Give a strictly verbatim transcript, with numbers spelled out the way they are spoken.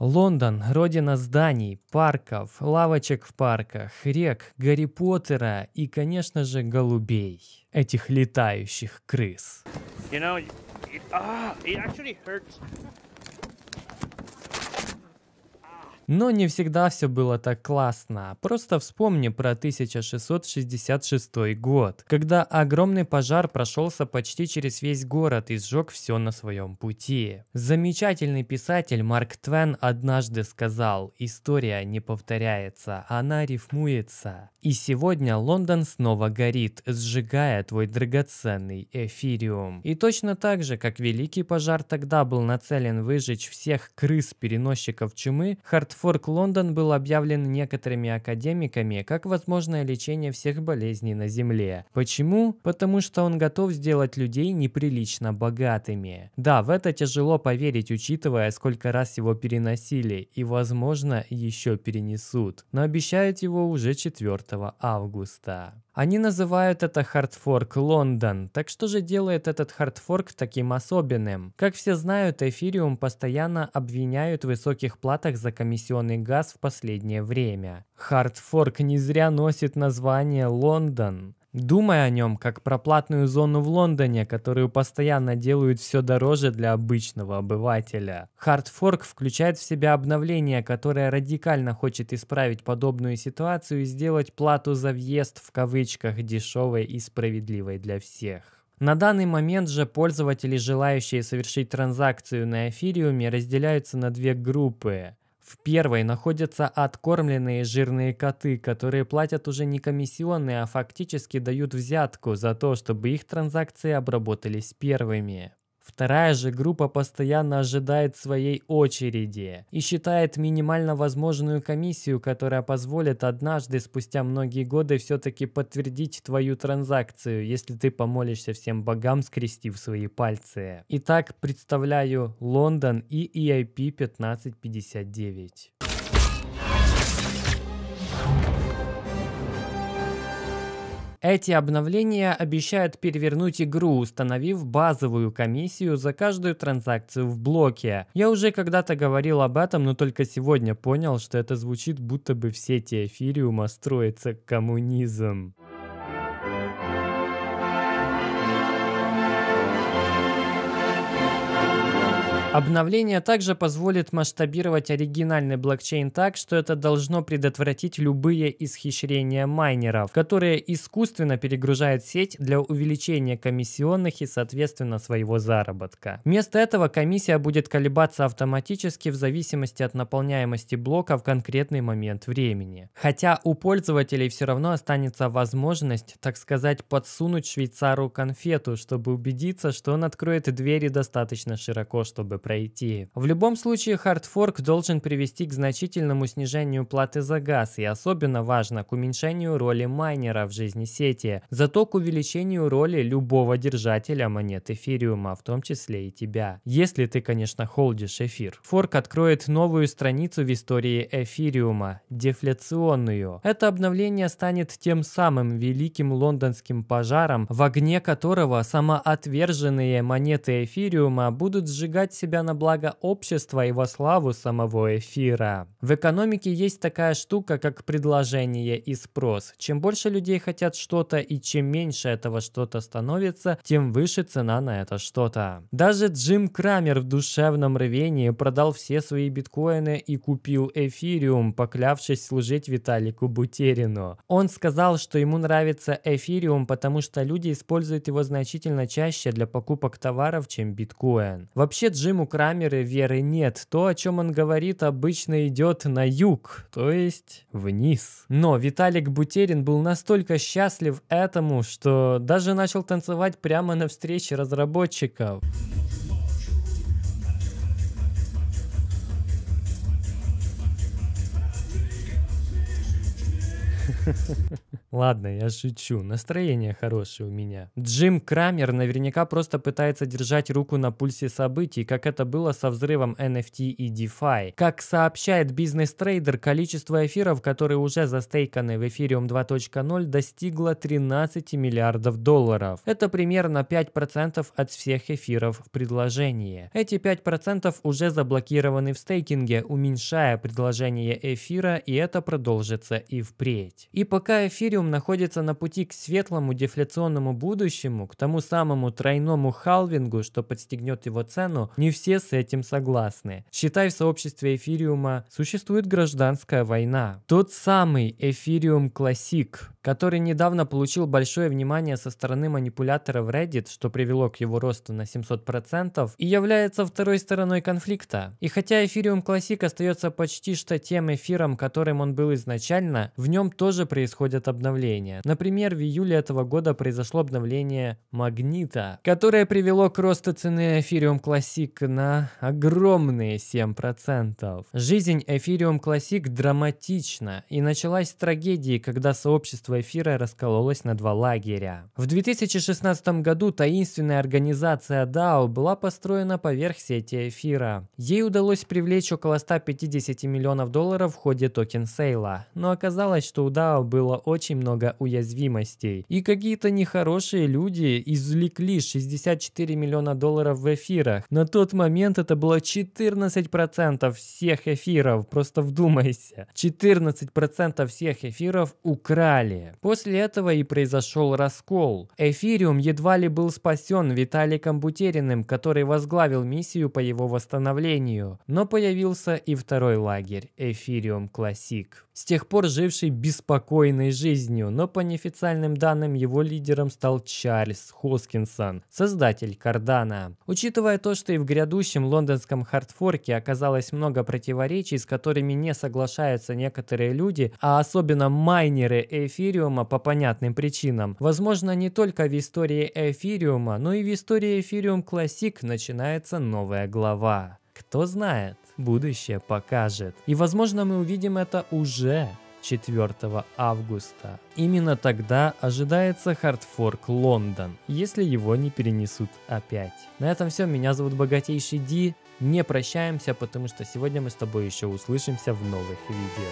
Лондон, родина зданий, парков, лавочек в парках, рек, Гарри Поттера и, конечно же, голубей. Этих летающих крыс. You know, it, uh, it actually hurts. Но не всегда все было так классно. Просто вспомни про тысяча шестьсот шестьдесят шестой год, когда огромный пожар прошелся почти через весь город и сжег все на своем пути. Замечательный писатель Марк Твен однажды сказал: «История не повторяется, она рифмуется». И сегодня Лондон снова горит, сжигая твой драгоценный эфириум. И точно так же, как Великий пожар тогда был нацелен выжечь всех крыс-переносчиков чумы, хардфорк Лондон был объявлен некоторыми академиками как возможное лечение всех болезней на Земле. Почему? Потому что он готов сделать людей неприлично богатыми. Да, в это тяжело поверить, учитывая, сколько раз его переносили и, возможно, еще перенесут, но обещают его уже четвёртого августа. Они называют это хардфорк Лондон. Так что же делает этот хардфорк таким особенным? Как все знают, эфириум постоянно обвиняют в высоких платах за комиссионный газ в последнее время. Хардфорк не зря носит название Лондон. Думай о нем как про платную зону в Лондоне, которую постоянно делают все дороже для обычного обывателя. Хардфорк включает в себя обновление, которое радикально хочет исправить подобную ситуацию и сделать плату за въезд в кавычках дешевой и справедливой для всех. На данный момент же пользователи, желающие совершить транзакцию на эфириуме, разделяются на две группы. В первой находятся откормленные жирные коты, которые платят уже не комиссионные, а фактически дают взятку за то, чтобы их транзакции обработались первыми. Вторая же группа постоянно ожидает своей очереди и считает минимально возможную комиссию, которая позволит однажды спустя многие годы все-таки подтвердить твою транзакцию, если ты помолишься всем богам, скрестив свои пальцы. Итак, представляю Лондон и и ай пи пятнадцать пятьдесят девять. Эти обновления обещают перевернуть игру, установив базовую комиссию за каждую транзакцию в блоке. Я уже когда-то говорил об этом, но только сегодня понял, что это звучит, будто бы в сети эфириума строится коммунизм. Обновление также позволит масштабировать оригинальный блокчейн так, что это должно предотвратить любые исхищрения майнеров, которые искусственно перегружают сеть для увеличения комиссионных и, соответственно, своего заработка. Вместо этого комиссия будет колебаться автоматически в зависимости от наполняемости блока в конкретный момент времени. Хотя у пользователей все равно останется возможность, так сказать, подсунуть швейцару конфету, чтобы убедиться, что он откроет двери достаточно широко, чтобы пройти. В любом случае, хардфорк должен привести к значительному снижению платы за газ и, особенно важно, к уменьшению роли майнера в жизни сети, зато к увеличению роли любого держателя монет эфириума, в том числе и тебя. Если ты, конечно, холдишь эфир. Форк откроет новую страницу в истории эфириума – дефляционную. Это обновление станет тем самым великим лондонским пожаром, в огне которого самоотверженные монеты эфириума будут сжигать себя на благо общества и во славу самого эфира. В экономике есть такая штука, как предложение и спрос. Чем больше людей хотят что-то и чем меньше этого что-то становится, тем выше цена на это что-то. Даже Джим Крамер в душевном рвении продал все свои биткоины и купил эфириум, поклявшись служить Виталику Бутерину. Он сказал, что ему нравится эфириум, потому что люди используют его значительно чаще для покупок товаров, чем биткоин. Вообще Джиму Крамеру веры нет, то, о чем он говорит, обычно идет на юг, то есть вниз. Но Виталик Бутерин был настолько счастлив этому, что даже начал танцевать прямо на встрече разработчиков. Ладно, я шучу. Настроение хорошее у меня. Джим Крамер наверняка просто пытается держать руку на пульсе событий, как это было со взрывом эн эф ти и DeFi. Как сообщает бизнес-трейдер, количество эфиров, которые уже застейканы в Ethereum два точка ноль, достигло тринадцати миллиардов долларов. Это примерно пять процентов от всех эфиров в предложении. Эти пять процентов уже заблокированы в стейкинге, уменьшая предложение эфира, и это продолжится и впредь. И пока эфириум находится на пути к светлому дефляционному будущему, к тому самому тройному халвингу, что подстегнет его цену, не все с этим согласны. Считай, в сообществе эфириума существует гражданская война. Тот самый Ethereum Classic, который недавно получил большое внимание со стороны манипуляторов Reddit, что привело к его росту на семьсот процентов, и является второй стороной конфликта. И хотя Ethereum Classic остается почти что тем эфиром, которым он был изначально, в нем тоже происходят обновления. Например, в июле этого года произошло обновление Magnita, которое привело к росту цены Ethereum Classic на огромные семь процентов. Жизнь Ethereum Classic драматична и началась с трагедии, когда сообщество эфира раскололось на два лагеря. В две тысячи шестнадцатом году таинственная организация дао была построена поверх сети эфира. Ей удалось привлечь около ста пятидесяти миллионов долларов в ходе токен-сейла, но оказалось, что у дао было очень много уязвимостей, и какие-то нехорошие люди извлекли шестьдесят четыре миллиона долларов в эфирах. На тот момент это было четырнадцать процентов всех эфиров, просто вдумайся, четырнадцать процентов всех эфиров украли. После этого и произошел раскол. Эфириум едва ли был спасен Виталиком Бутериным, который возглавил миссию по его восстановлению, но появился и второй лагерь, Ethereum Classic, с тех пор живший беспокойной жизнью, но по неофициальным данным его лидером стал Чарльз Хоскинсон, создатель Кардано. Учитывая то, что и в грядущем лондонском хардфорке оказалось много противоречий, с которыми не соглашаются некоторые люди, а особенно майнеры эфириума по понятным причинам, возможно, не только в истории эфириума, но и в истории Ethereum Classic начинается новая глава. Кто знает, будущее покажет. И возможно, мы увидим это уже четвёртого августа. Именно тогда ожидается хардфорк Лондон, если его не перенесут опять. На этом все. Меня зовут Богатейший Ди. Не прощаемся, потому что сегодня мы с тобой еще услышимся в новых видео.